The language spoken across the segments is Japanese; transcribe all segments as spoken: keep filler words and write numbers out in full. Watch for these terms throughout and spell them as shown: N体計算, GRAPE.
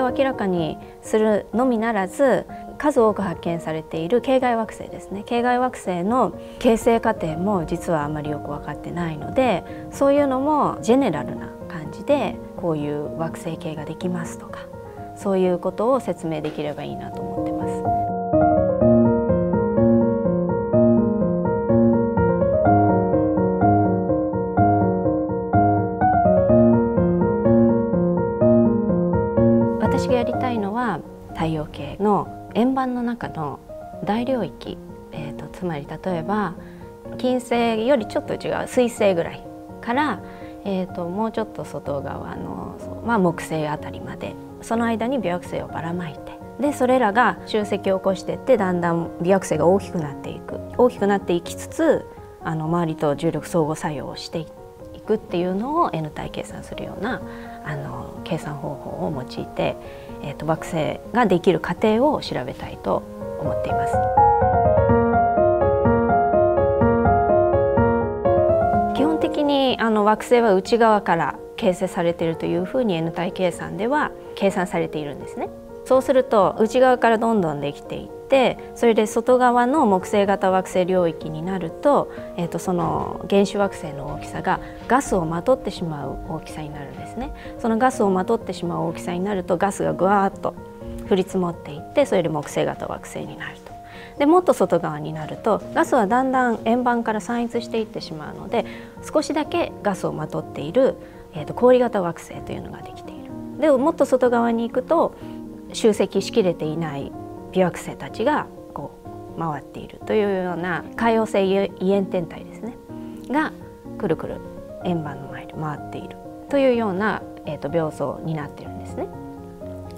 性を明らかにするのみならず、数多く発見されている系外惑星ですね、系外惑星の形成過程も実はあまりよく分かってないので、そういうのもジェネラルな感じでこういう惑星系ができますとか、そういうことを説明できればいいなと思ってます。私がやりたいのは太陽系の円盤の中の大領域、えーと、つまり例えば金星よりちょっと違う水星ぐらいから、えーと、もうちょっと外側の、まあ、木星あたりまで、その間に微惑星をばらまいて、でそれらが集積を起こしていって、だんだん微惑星が大きくなっていく大きくなっていきつつ、あの周りと重力相互作用をしていくっていうのを N 体計算するようなあの計算方法を用いて、えーと、惑星ができる過程を調べたいと思っています。基本的にあの惑星は内側から形成されているというふうに N 体計算では計算されているんですね。そうすると内側からどんどんできていって、それで外側の木星型惑星領域になると、えーと、その原始惑星の大きさがガスをまとってしまう大きさになるんですね。そのガスをまとってしまう大きさになると、ガスがぐわっと降り積もっていって、それで木星型惑星になると。でもっと外側になると、ガスはだんだん円盤から散逸していってしまうので、少しだけガスをまとっているえーと氷型惑星というのができている。でもっと外側に行くと、集積しきれていない微惑星たちがこう回っているというような、海洋性イエン天体ですねがくるくる円盤の前で回っているというような、えーと描像になっているんですね。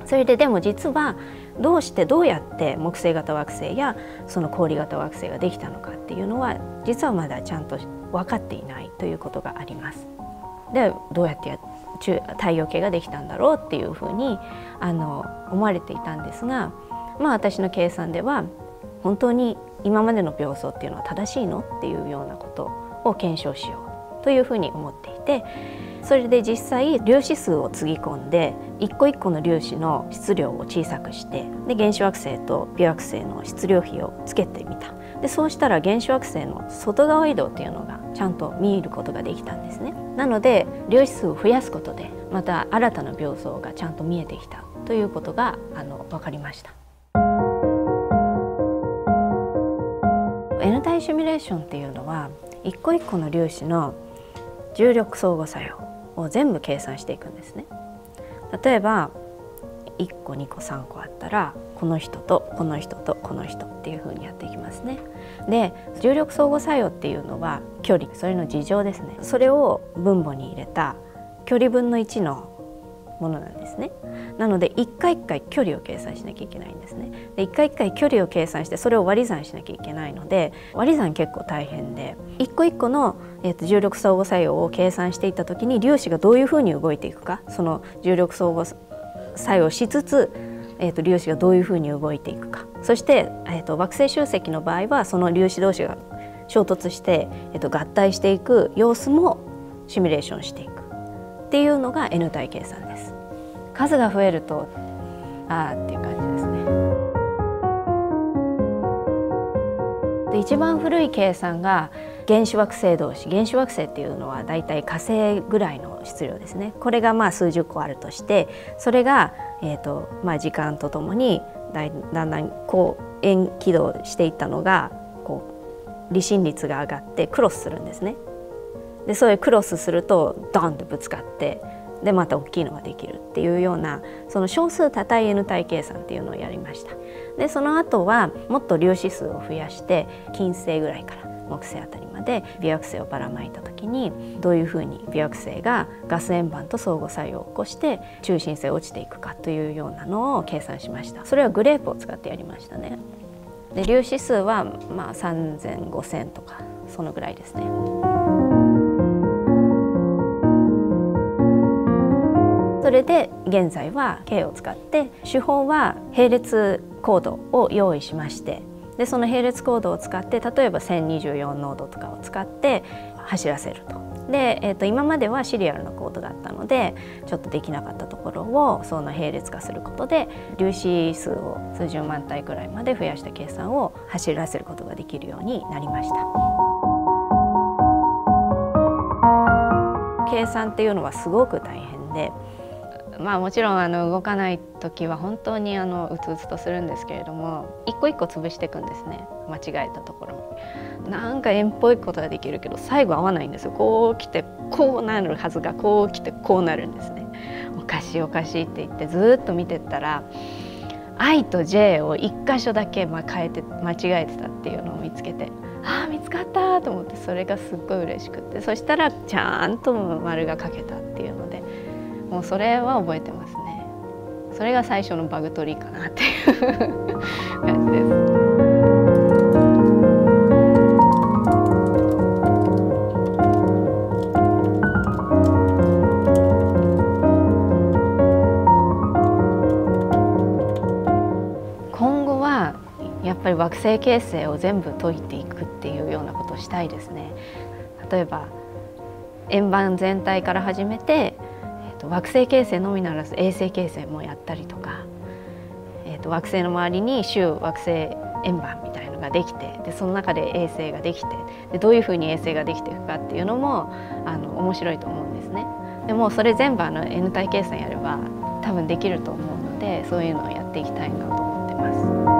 それででも実はどうしてどうやって木星型惑星やその氷型惑星ができたのかっていうのは、実はまだちゃんと分かっていないということがあります。でどうやってや太陽系ができたんだろうっていうふうにあの思われていたんですが、まあ、私の計算では本当に今までの描像っていうのは正しいのっていうようなことを検証しようというふうに思っていて、それで実際粒子数をつぎ込んで一個一個の粒子の質量を小さくして、で原始惑星と微惑星の質量比をつけてみた。でそうしたら原始惑星の外側移動っていうのがちゃんと見えることができたんですね。なので粒子数を増やすことで、また新たな描像がちゃんと見えてきたということがあの分かりました。N 体シミュレーションっていうのは、一個一個の粒子の重力相互作用を全部計算していくんですね。例えばいっこにこさんこあったら、この人とこの人とこの人っていう風にやっていきますね。で重力相互作用っていうのは距離、それの事乗ですね。それを分母に入れた距離分のいちのものなんですね。なのでいっかいいっかい距離を計算しなきゃいけないんですね。でいっかいいっかい距離を計算して、それを割り算しなきゃいけないので、割り算結構大変で、いっこいっこの、えーと、重力相互作用を計算していった時に、粒子がどういうふうに動いていくか、その重力相互作用しつつ、えーと、粒子がどういうふうに動いていくか、そして、えーと、惑星集積の場合はその粒子同士が衝突して、えーと、合体していく様子もシミュレーションしていくっていうのが N 体計算です。数が増えるとあーっていう感じですね。で一番古い計算が原始惑星同士、原始惑星っていうのはだいたい火星ぐらいの質量ですね。これがまあ数十個あるとして、それが、えーとまあ、時間とともにだいだんだんこう円軌道していったのが、こう離心率が上がってクロスするんですね。でそういうクロスするとドンとぶつかって、でまた大きいのができるっていうような、その小数多対 N 体計算っていうのをやりました。でその後はもっと粒子数を増やして、金星ぐらいから木星あたりまで微惑星をばらまいた時に、どういうふうに微惑星がガス円盤と相互作用を起こして中心性落ちていくかというようなのを計算しました。それはグレープを使ってやりましたね。で粒子数はまあさんぜんごせんとかそのぐらいですね。それで現在は K を使って、手法は並列コードを用意しまして、でその並列コードを使って、例えばせんにじゅうよんノードとかを使って走らせると。で、えー、と今まではシリアルなコードだったのでちょっとできなかったところをその並列化することで粒子数を数十万体くらいまで増やした計算を走らせることができるようになりました。計算っていうのはすごく大変で、まあ、もちろんあの動かない時は本当にあのうつうつとするんですけれども、一個一個潰していくんですね。間違えたところもなんか円っぽいことはできるけど最後合わないんですよ。こう来てこうなるはずがこう来てこうなるんですね。おかしいおかしいって言ってずっと見てったら アイ と ジェイ を一箇所だけ変えて間違えてたっていうのを見つけて、ああ見つかったと思って、それがすっごい嬉しくって、そしたらちゃんと丸が書けたっていうので。もうそれは覚えてますね。それが最初のバグ取りかなっていう感じです。今後はやっぱり惑星形成を全部解いていくっていうようなことをしたいですね。例えば円盤全体から始めて惑星形成のみならず衛星形成もやったりとか、えー、と惑星の周りに周惑星円盤みたいのができて、でその中で衛星ができて、でどういうふうに衛星ができていくかっていうのもあの面白いと思うんですね。でもそれ全部あの N 体計算やれば多分できると思うので、そういうのをやっていきたいなと思ってます。